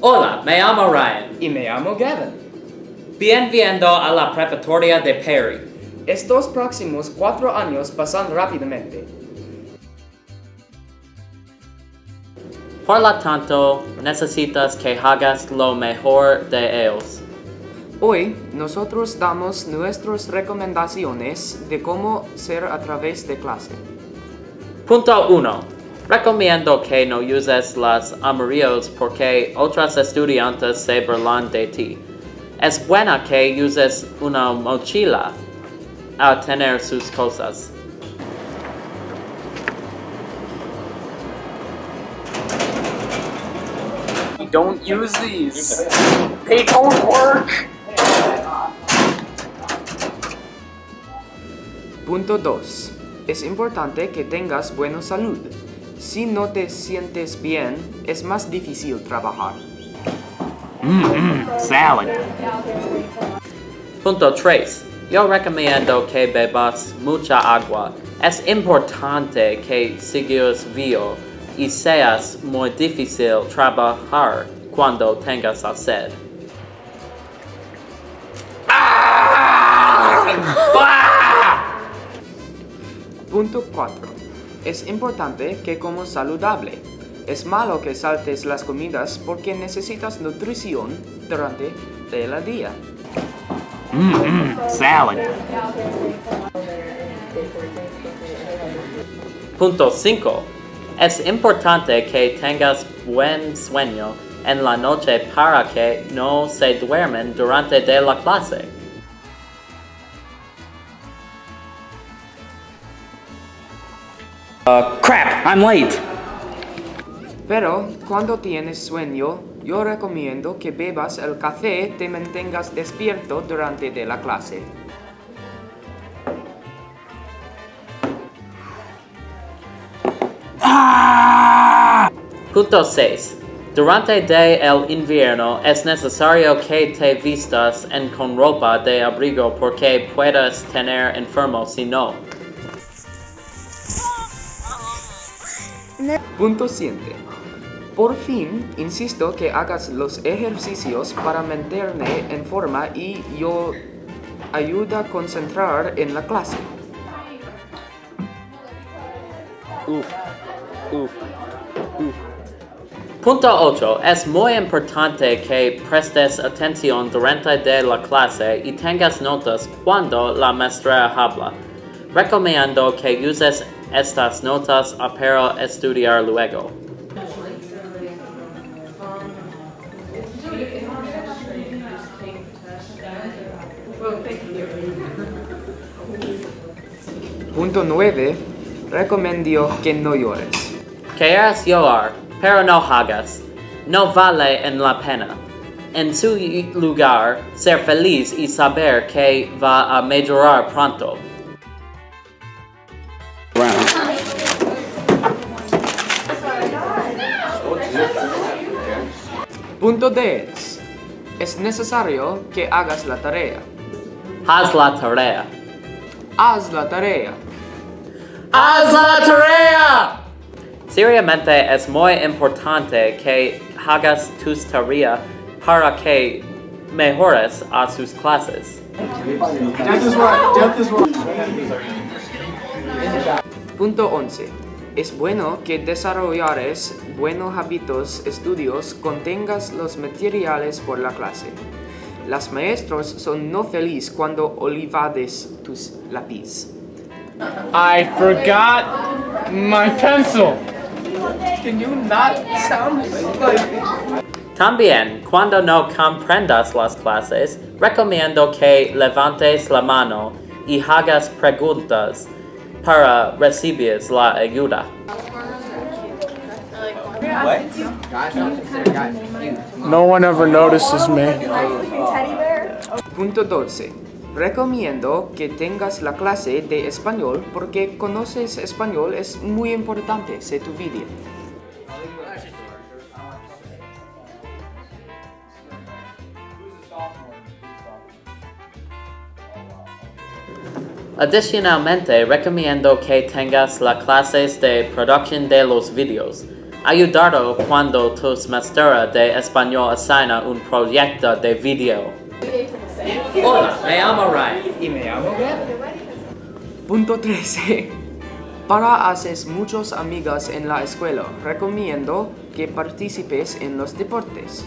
Hola, me llamo Ryan. Y me llamo Gavin. Bienvenido a la preparatoria de Perry. Estos próximos 4 años pasan rápidamente. Por lo tanto, necesitas que hagas lo mejor de ellos. Hoy, nosotros damos nuestras recomendaciones de cómo ser a través de clase. Punto 1. Recomiendo que no uses los amoríos porque otros estudiantes se burlan de ti. Es buena que uses una mochila al tener sus cosas. Don't use these. They don't work. Punto 2. Es importante que tengas buena salud. Si no te sientes bien, es más difícil trabajar. Salad. Punto 3. Yo recomiendo que bebas mucha agua. Es importante que sigas vivo y seas muy difícil trabajar cuando tengas sed. Punto 4. Es importante que comas saludable. Es malo que saltes las comidas porque necesitas nutrición durante el día. Salad. Punto 5. Es importante que tengas buen sueño en la noche para que no se duermen durante la clase. Crap, I'm late. Pero cuando tienes sueño, yo recomiendo que bebas el café y te mantengas despierto durante la clase. Punto 6. Durante el invierno es necesario que te vistas con ropa de abrigo porque puedes tener enfermo si no. Punto 7. Por fin, insisto que hagas los ejercicios para mantenerme en forma y yo ayuda a concentrar en la clase. Punto 8. Es muy importante que prestes atención durante la clase y tengas notas cuando la maestra habla. Recomiendo que uses estas notas para estudiar luego. Punto 9. Recomiendo que no llores. Quieres llorar, pero no hagas. No vale la pena. En su lugar, ser feliz y saber que va a mejorar pronto. Punto 10. Es necesario que hagas la tarea. Haz la tarea. Haz la tarea. Haz la tarea. Seriamente es muy importante que hagas tus tareas para que mejores a sus clases. Death is right. Death is right. Punto 11. Es bueno que desarrolles buenos hábitos estudios cuando tengas los materiales por la clase. Las maestros son no feliz cuando olvides tus lápiz. I forgot my pencil. Can you not sound like... También, cuando no comprendas las clases, recomiendo que levantes la mano y hagas preguntas para recibir la ayuda. No one ever notices me. Punto 12. Recomiendo que tengas la clase de español porque conoces español es muy importante en tu vida. Adicionalmente, recomiendo que tengas las clases de producción de los videos. Ayudado cuando tus maestros de español asignan un proyecto de video. Hola, me llamo Ryan. Y me llamo Gabriel. Punto 13. Para hacer muchos amigos en la escuela, recomiendo que participes en los deportes.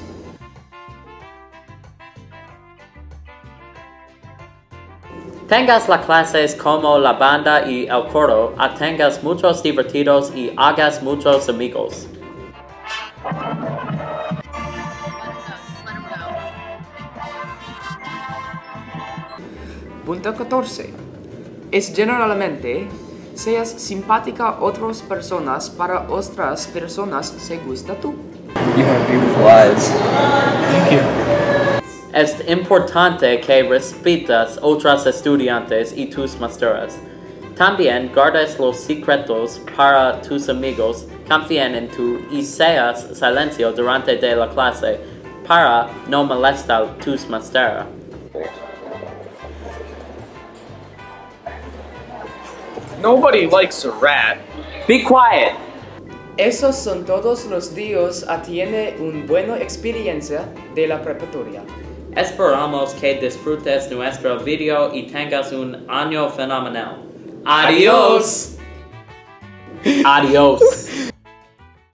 Tengas las clases como la banda y el coro, atengas muchos divertidos y hagas muchos amigos. Punto 14. Es generalmente, seas simpática a otras personas para otras personas se gusta tú. You have beautiful eyes. Thank you. Es importante que respetas otros estudiantes y tus maestras. También guardes los secretos para tus amigos, confíen en tú y seas silencio durante de la clase para no molestar tus maestras. Nobody likes a rat. Be quiet. Esos son todos los días a tiene una buena experiencia de la preparatoria. Esperamos que disfrutes nuestro video y tengas un año fenomenal. Adiós. Adiós.